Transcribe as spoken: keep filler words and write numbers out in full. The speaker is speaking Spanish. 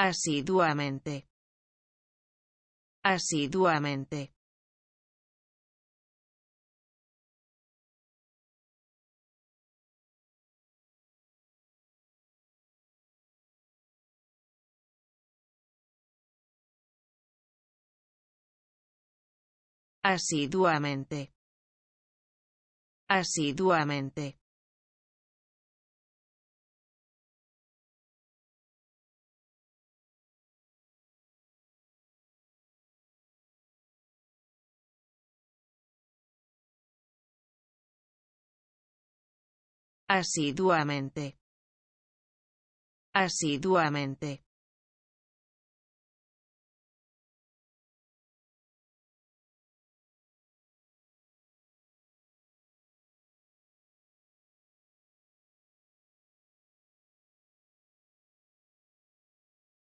asiduamente, asiduamente, asiduamente, asiduamente. Asiduamente, asiduamente.